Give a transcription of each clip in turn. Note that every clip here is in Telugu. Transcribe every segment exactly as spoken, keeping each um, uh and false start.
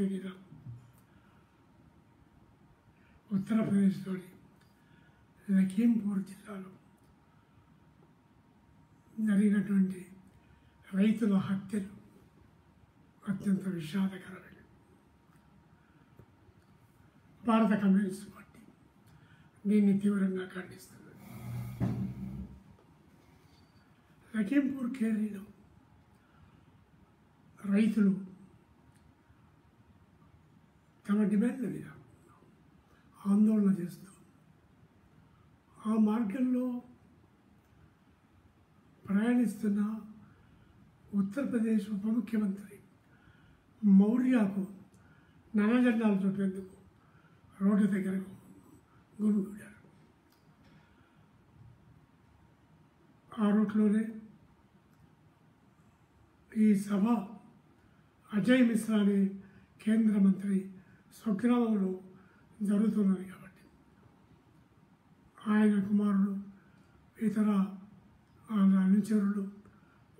దిగినాం. ఉత్తరప్రదేశ్లోని లఖీంపూర్ జిల్లాలో జరిగినటువంటి రైతుల హత్యలు అత్యంత విషాదకరమైనవి. భారత కమ్యూనిస్ట్ పార్టీ దీన్ని తీవ్రంగా ఖండిస్తుంది. లఖీంపూర్ ఖేరీలో రైతులు తమ డిమాండ్ల మీద ఆందోళన చేస్తూ ఆ మార్గంలో ప్రయాణిస్తున్న ఉత్తరప్రదేశ్ ఉప ముఖ్యమంత్రి మౌర్యాకు నల్ల జెండాలు చూపేందుకు రోడ్డు దగ్గర గుమిగూడారు. ఆ రూట్లోనే ఈ సభ అజయ్ మిశ్రా అనే కేంద్ర మంత్రి స్వగ్రామంలో జరుగుతున్నది కాబట్టి ఆయన కుమారుడు ఇతర అనుచరులు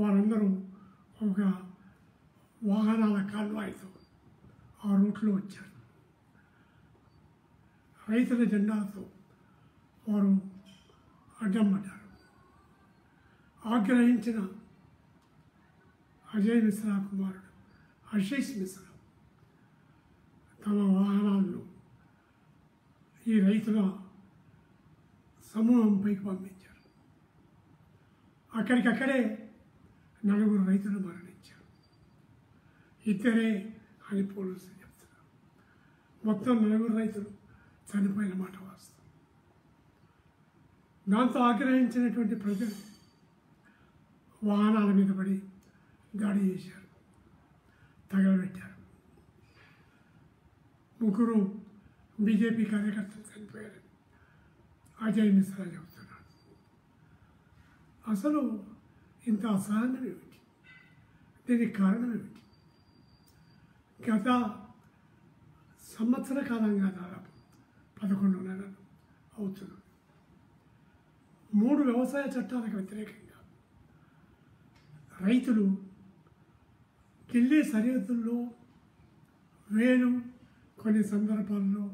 వారందరూ ఒక వాహనాల కాన్వాయ్తో ఆ రూట్లో వచ్చారు. రైతుల జెండాలతో వారు అడ్డం పడ్డారు. ఆగ్రహించిన అజయ్ మిశ్రా కుమారుడు ఆశీష్ మిశ్రా తమ వాహనాలను ఈ రైతుల సమూహం పైకి పంపించారు. అక్కడికక్కడే నలుగురు రైతులు మరణించారు. ఇద్దరే అని పోలీసులు చెప్తున్నారు. మొత్తం నలుగురు రైతులు చనిపోయిన మాట వాస్తవం. దాంతో ఆగ్రహించినటువంటి ప్రజలు వాహనాల మీద పడి దాడి చేశారు, తగలబెట్టారు. ముగ్గురు బీజేపీ కార్యకర్తలు చనిపోయారని అజయ్ మిశ్రా చెబుతున్నాడు. అసలు ఇంత అసహనం ఏమిటి? దీనికి కారణం ఏమిటి? గత సంవత్సర కాలంగా దాదాపు పదకొండు నెలలు అవుతుంది. మూడు వ్యవసాయ చట్టాలకు వ్యతిరేకంగా రైతులు ఢిల్లీ సరిహద్దుల్లో వేలు, కొన్ని సందర్భాల్లో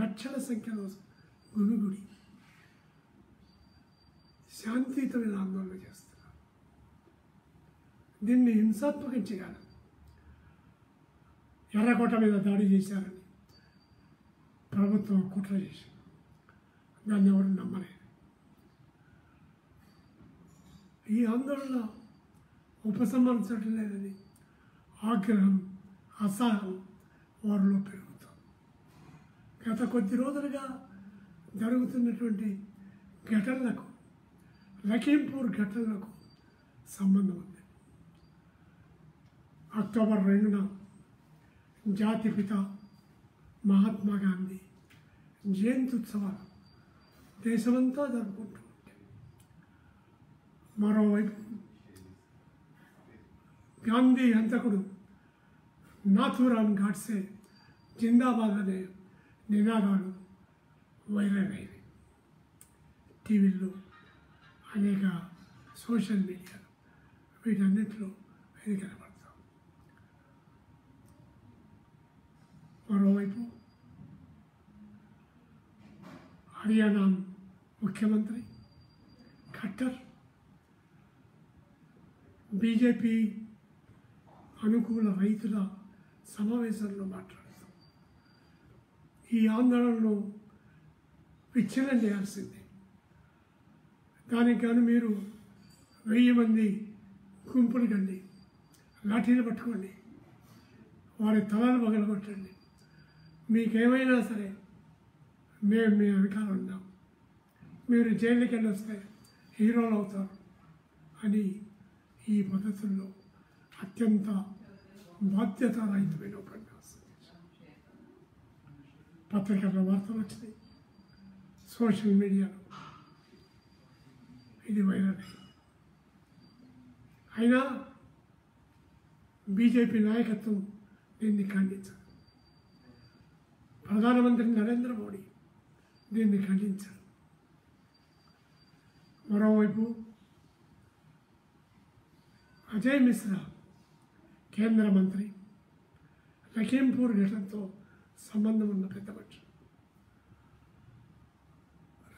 లక్షల సంఖ్యలో గుమిగుడి శాంతియుతమైన ఆందోళన చేస్తున్నారు. దీన్ని హింసాత్మకం చేయాలి. ఎర్రకోట మీద దాడి చేశారని ప్రభుత్వం కుట్ర చేసింది. దాన్ని ఎవరు నమ్మలేదు. ఈ ఆందోళన ఉపసంహరించడం లేదని ఆగ్రహం, అసహనం వారిలో పెరుగుతుంది. గత కొద్ది రోజులుగా జరుగుతున్నటువంటి ఘటనలకు, లఖీంపూర్ ఘటనలకు సంబంధం ఉంది. అక్టోబర్ రెండున జాతిపిత మహాత్మా గాంధీ జయంత్యుత్సవాలు దేశమంతా జరుపుకుంటూ ఉంటాయి. మరోవైపు గాంధీ హంతకుడు నాథూరామ్ గాడ్సే జిందాబాద్ అనే నినాదాలు వైరల్ అయ్యాయి. టీవీల్లో, అనేక సోషల్ మీడియా, వీటన్నిటిలో ఇది కనబడతాం. మరోవైపు హర్యానా ముఖ్యమంత్రి ఖట్టర్ బీజేపీ అనుకూల రైతుల సమావేశంలో మాట్లాడుతాం. ఈ ఆందోళనలో విచ్ఛిన్నం చేయాల్సిందే, దానికి కానీ మీరు వెయ్యి మంది గుంపులు కండి, లాఠీలు పట్టుకోండి, వారి తలలు పగలగొట్టండి, మీకేమైనా సరే మేము మీ వెనకాల ఉన్నాం, మీరు జైలుకి వెళ్ళి వస్తే హీరోలు అవుతారు అని ఈ పద్ధతుల్లో అత్యంత బాధ్యత రహితమైన ఉపన్యాసం. పత్రికల్లో వార్తలు వచ్చినాయి, సోషల్ మీడియాలో ఇది వైరల్ అయింది. అయినా బీజేపీ నాయకత్వం దీన్ని ఖండించారు. ప్రధానమంత్రి నరేంద్ర మోడీ దీన్ని ఖండించారు. మరోవైపు అజయ్ మిశ్రా కేంద్ర మంత్రి లఖీంపూర్ ఘటనతో సంబంధం ఉన్న పెద్ద మనిషి.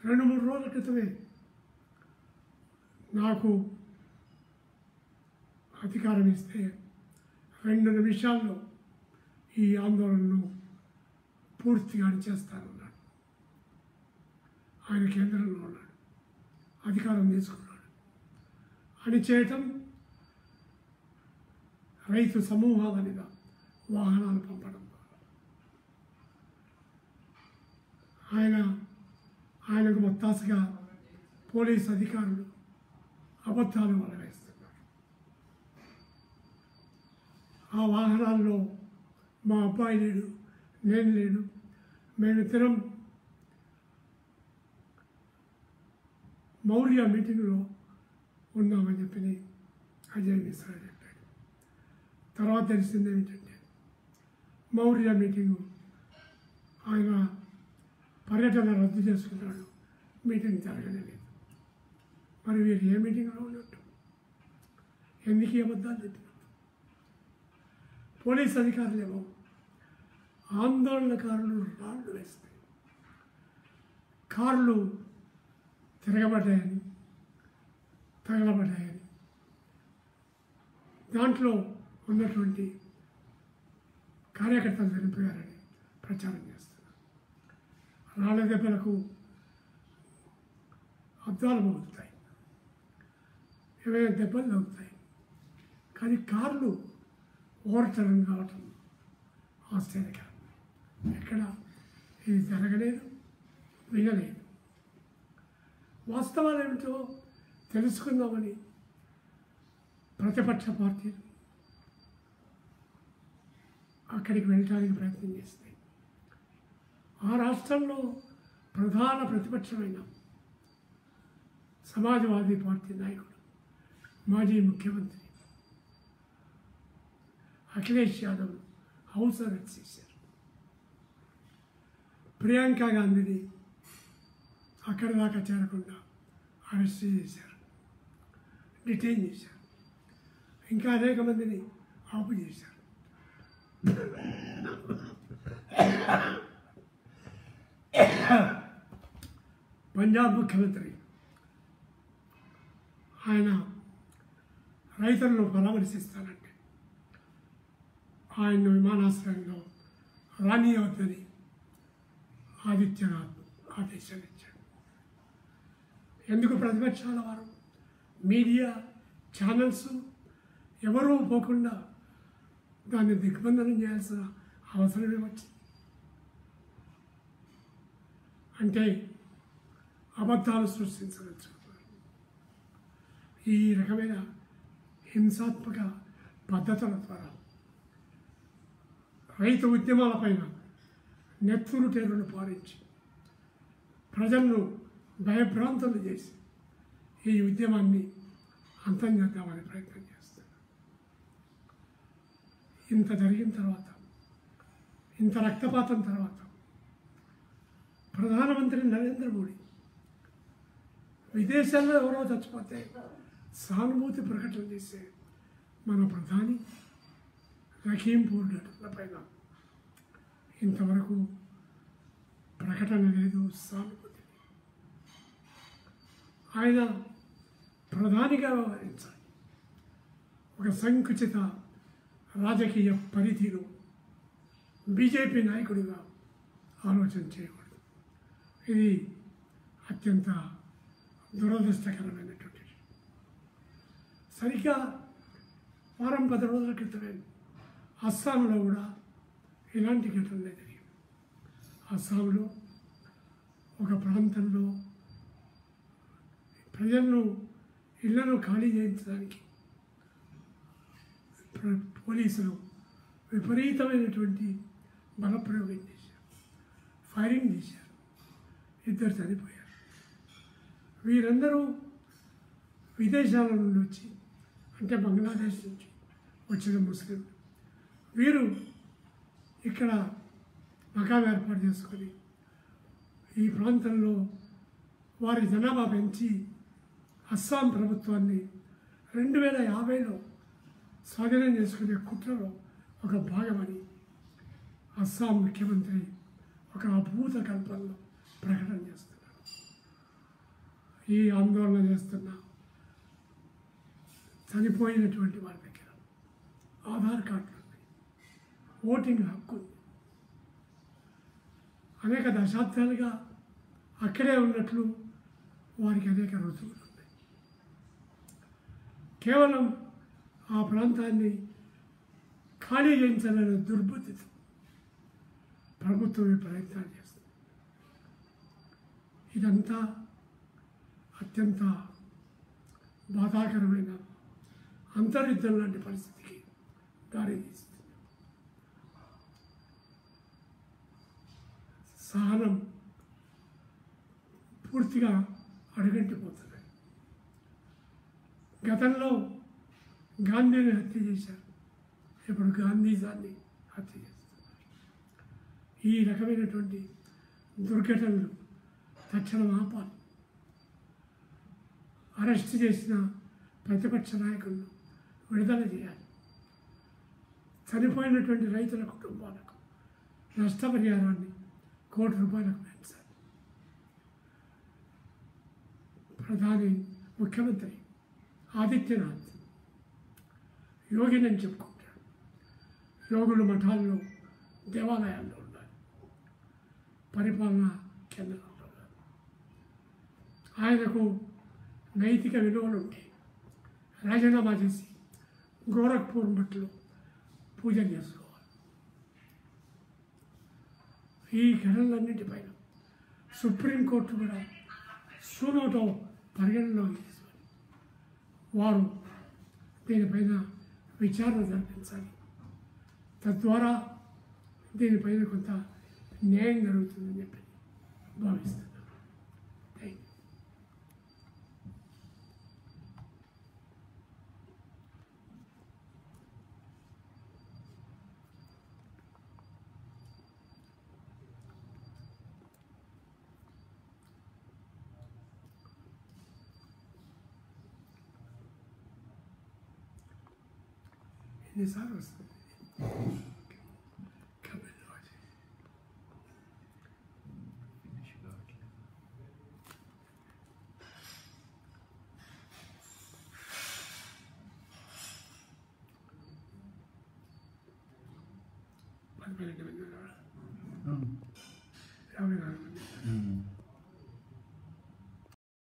రెండు మూడు రోజుల క్రితమే నాకు అధికారం ఇస్తే రెండు నిమిషాల్లో ఈ ఆందోళనను పూర్తిగా అణిచేస్తానన్నాడు. ఆయన కేంద్రంలో ఉన్నాడు, అధికారం తీసుకున్నాడు. అణిచేయటం, రైతు సమూహాల మీద వాహనాలు పంపడం ద్వారా ఆయన ఆయనకు మొత్తాసుగా పోలీసు అధికారులు అబద్ధాలు వలవేస్తున్నారు. ఆ వాహనాల్లో మా అబ్బాయి లేడు, నేను లేడు, మేమిద్దరం మౌర్య మీటింగ్లో ఉన్నామని చెప్పి అజయ్ మిశ్రా చెప్పాడు. తర్వాత తెలిసింది ఏమిటంటే, మౌర్య మీటింగు ఆయన పర్యటన రద్దు చేసుకున్నాడు, మీటింగ్ జరగలేదు. మరి వీరు ఏ మీటింగ్లో ఉన్నట్టు? ఎందుకు ఈ అబద్ధాలు చెప్పినట్టు? పోలీస్ అధికారులేమో ఆందోళనకారులు రాళ్ళు వేస్తే కార్లు తిరగబడ్డాయని, తగలబడ్డాయని, దాంట్లో ఉన్నటువంటి కార్యకర్తలు చనిపోయారని ప్రచారం చేస్తున్నారు. రాళ్ళ దెబ్బలకు అద్దాలు మగులుతాయి, ఏమైనా దెబ్బలు తగ్గుతాయి, కానీ కార్లు ఓవర్టర్న్ కావటం ఆశ్చర్యకరం. ఎక్కడ ఇది జరగలేదు, వినలేదు. వాస్తవాలు ఏమిటో తెలుసుకుందామని ప్రతిపక్ష పార్టీలు అక్కడికి వెళ్ళటానికి ప్రయత్నం చేస్తాయి. ఆ రాష్ట్రంలో ప్రధాన ప్రతిపక్షమైన సమాజ్వాదీ పార్టీ నాయకుడు, మాజీ ముఖ్యమంత్రి అఖిలేష్ యాదవ్ హౌస్ అరెస్ట్ చేశారు. ప్రియాంక గాంధీని అక్కడి దాకా చేరకుండా అరెస్ట్ చేశారు, డిటైన్ చేశారు. ఇంకా అనేక మందిని ఆపు చేశారు. పంజాబ్ ముఖ్యమంత్రి ఆయన రైతులను పరామర్శిస్తానంటే ఆయన విమానాశ్రయంలో రానియవద్దని ఆదిత్యనాథ్ ఆదేశాలు ఇచ్చాడు. ఎందుకు ప్రతిపక్షాల వారు, మీడియా ఛానల్స్ ఎవరూ పోకుండా దాన్ని దిగ్బంధనం చేయాల్సిన అవసరమే వచ్చింది? అంటే అబద్ధాలు సృష్టించవచ్చు. ఈ రకమైన హింసాత్మక పద్ధతుల ద్వారా రైతు ఉద్యమాలపైన నెత్తులు టేరును పారించి ప్రజలను భయభ్రాంతులు చేసి ఈ ఉద్యమాన్ని అంతం చేద్దామని ప్రయత్నం చేస్తున్నారు. ఇంత జరిగిన తర్వాత, ఇంత రక్తపాతం తర్వాత ప్రధానమంత్రి నరేంద్ర మోడీ విదేశాల్లో ఎవరో చచ్చిపోతే సానుభూతి ప్రకటన చేసే మన ప్రధాని లఖీంపూర్ ఘటనపైన ఇంతవరకు ప్రకటన లేదు, సానుభూతి. ఆయన ప్రధానిగా వ్యవహరించాలి. ఒక సంకుచిత రాజకీయ పరిధిలో బీజేపీ నాయకుడిగా ఆలోచన చేయకూడదు. ఇది అత్యంత దురదృష్టకరమైనటువంటి. సరిగ్గా వారం పది రోజుల క్రితమే అస్సాంలో కూడా ఇలాంటి ఘటనలే జరిగింది. అస్సాంలో ఒక ప్రాంతంలో ప్రజలను, ఇళ్లను ఖాళీ చేయించడానికి పోలీసులు విపరీతమైనటువంటి బలప్రయోగం చేశారు, ఫైరింగ్ చేశారు, ఇద్దరు చనిపోయారు. వీరందరూ విదేశాల నుండి వచ్చి, అంటే బంగ్లాదేశ్ నుంచి వచ్చిన ముస్లింలు, వీరు ఇక్కడ మకాం ఏర్పాటు చేసుకొని ఈ ప్రాంతంలో వారి జనాభా పెంచి అస్సాం ప్రభుత్వాన్ని రెండు వేల యాభైలో స్వాధీనం చేసుకునే కుట్రలో ఒక భాగమని అస్సాం ముఖ్యమంత్రి ఒక అభూత కల్పనలో ప్రకటన చేస్తున్నారు. ఈ ఆందోళన చేస్తున్న చనిపోయినటువంటి వారి దగ్గర ఆధార్ కార్డులు ఉన్నాయి, ఓటింగ్ హక్కు ఉంది. అనేక దశాబ్దాలుగా అక్కడే ఉన్నట్లు వారికి అనేక రుజువులు ఉన్నాయి. కేవలం ఆ ప్రాంతాన్ని ఖాళీ చేయించాలనే దుర్బుద్ధితో ప్రభుత్వం ప్రయత్నాలు చేస్తుంది. ఇదంతా అత్యంత బాధాకరమైన అంతర్యుద్ధం లాంటి పరిస్థితికి దారి తీస్తుంది. సహనం పూర్తిగా అడుగంటిపోతున్నాయి. గతంలో గాంధీని హత్య చేశారు, ఇప్పుడు గాంధీజాన్ని హత్య చేస్తున్నారు. ఈ రకమైనటువంటి దుర్ఘటనలు తక్షణం ఆపాలి. అరెస్ట్ చేసిన ప్రతిపక్ష నాయకులను విడుదల చేయాలి. చనిపోయినటువంటి రైతుల కుటుంబాలకు నష్టపరిహారాన్ని కోటి రూపాయలకు పెంచాలి. ప్రధాని ముఖ్యమంత్రి ఆదిత్యనాథ్ యోగిని అని చెప్పుకుంటాడు. యోగులు మఠాల్లో, దేవాలయాల్లో ఉండాలి, పరిపాలనా కేంద్రాల్లో ఉండాలి. ఆయనకు నైతిక విలువలు ఉంటే రాజీనామా చేసి గోరఖ్పూర్ మఠంలో పూజలు చేసుకోవాలి. ఈ ఘటనలన్నింటిపైన సుప్రీంకోర్టు కూడా సూనోటో పరిగణనలోకి తీసుకొని వారు దీనిపైన విచారణ జరిపించాలి. తద్వారా దీనిపైన కొంత న్యాయం జరుగుతుందని చెప్పి భావిస్తారు. Nisar olsun. Kabul